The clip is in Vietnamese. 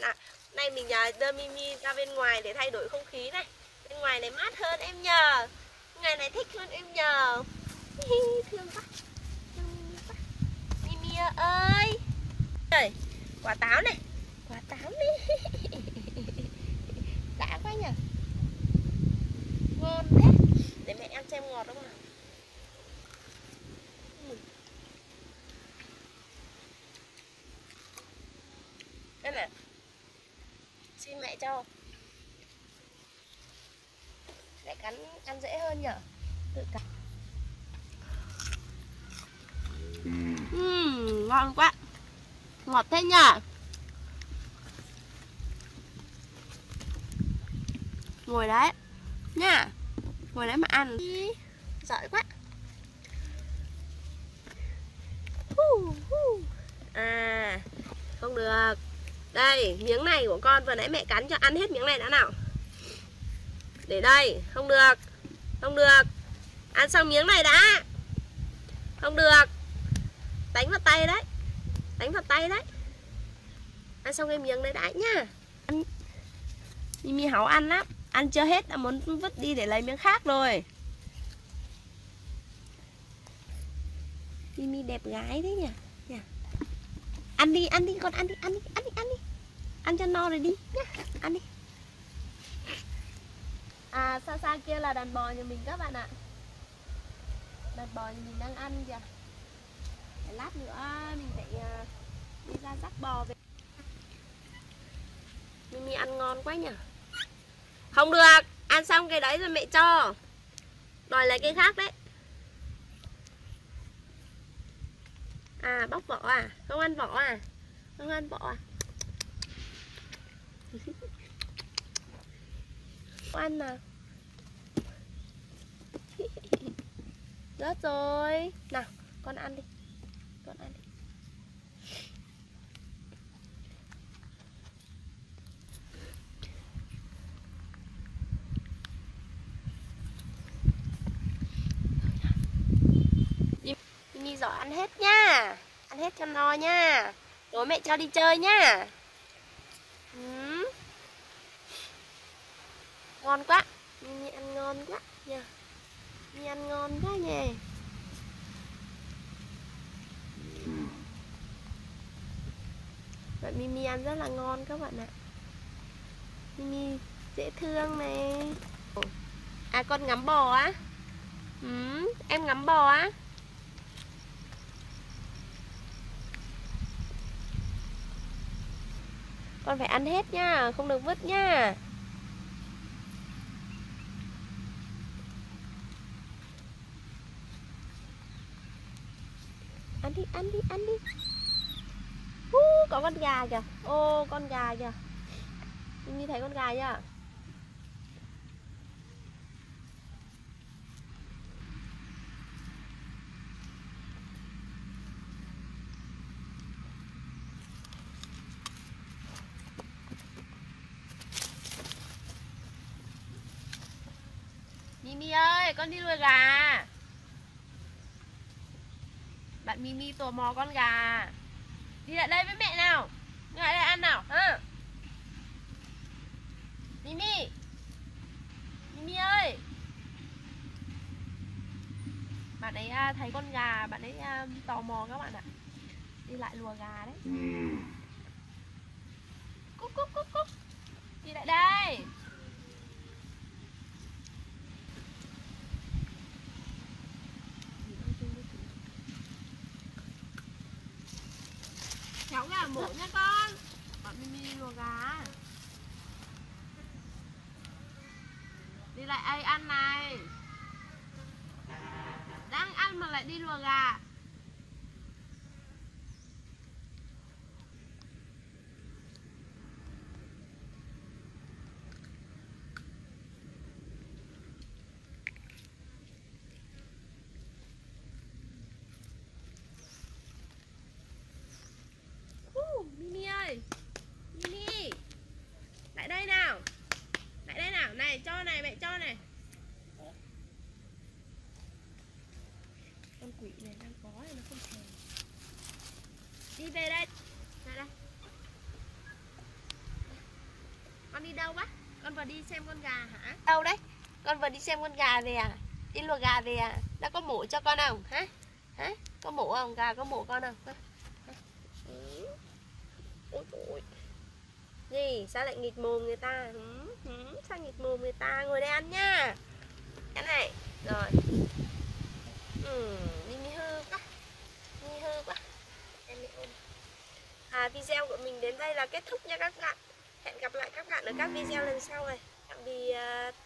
bạn ạ. Nay mình đưa Mimi ra bên ngoài để thay đổi không khí này. Bên ngoài này mát hơn em nhờ. Ngày này thích hơn em nhờ. Thương quá, thương quá. Mimi ơi. Trời, quả táo này. Quả táo này. Đã quá nhờ. Ngon thế. Để mẹ ăn xem ngọt không nào. Đây này. Xin mẹ cho. Mẹ cắn ăn dễ hơn nhở. Tự cắn. Ngon quá. Ngọt thế nhở. Ngồi đấy nha. Ngồi đấy mà ăn. Giỏi quá. À, không được. Đây, miếng này của con vừa nãy mẹ cắn cho ăn hết miếng này đã nào. Để đây, không được. Không được. Ăn xong miếng này đã. Không được. Đánh vào tay đấy. Đánh vào tay đấy. Ăn xong cái miếng này đã nhá. Mimi háu ăn lắm. Ăn chưa hết đã muốn vứt đi để lấy miếng khác rồi. Mimi đẹp gái đấy nhỉ. Ăn đi con, ăn đi. Ăn cho no rồi đi nhá. Ăn đi. À, xa xa kia là đàn bò nhà mình các bạn ạ. Đàn bò nhà mình đang ăn kìa. Lát nữa mình phải đi ra dắt bò về. Mimi ăn ngon quá nhỉ. Không được, ăn xong cái đấy rồi mẹ cho. Đòi lấy cái khác đấy. À, bóc vỏ à? Không ăn vỏ à? Không ăn vỏ à? Không ăn à? Rớt rồi. Nào, con ăn đi. Con ăn đi. Mimi giỏi ăn hết nha. Ăn hết cho no nha. Tối mẹ cho đi chơi nha. Ngon quá. Mimi ăn ngon quá nha. Mimi ăn ngon quá nha. Vậy Mimi ăn rất là ngon các bạn ạ. Mimi dễ thương này. À, con ngắm bò á. Em ngắm bò á. Con phải ăn hết nha, không được vứt nha. Ăn đi. Có con gà kìa. Ô, con gà kìa. Như thấy con gà nha. Mimi ơi, con đi nuôi gà. Bạn Mimi tò mò con gà. Đi lại đây với mẹ nào. Đi lại đây ăn nào. Mimi. Mimi ơi. Bạn ấy thấy con gà. Bạn ấy tò mò các bạn ạ. Đi lại lùa gà đấy. Cúc. Đi lại đây. Cháu gà mổ nha con. Bọn Mimi lùa gà. Đi lại ai ăn này. Đang ăn mà lại đi lùa gà. Này, cho này, mẹ cho này. Con quỷ này đang có Con đi đâu bác? Con vừa đi xem con gà hả? Đâu đấy? Con vừa đi xem con gà về à? Đi lùa gà về à? Đã có mổ cho con không? Hả? Hả? Có mổ không? Gà có mổ con không? Hả? Ôi trời. Gì? Sao lại nghịt mồm người ta? Sao nghịt mồm người ta? Ngồi đây ăn nha. Cái này. Rồi. Mimi hư quá. Mimi hư quá. Em đi ôm. Video của mình đến đây là kết thúc nha các bạn. Hẹn gặp lại các bạn ở các video lần sau này. Tạm biệt.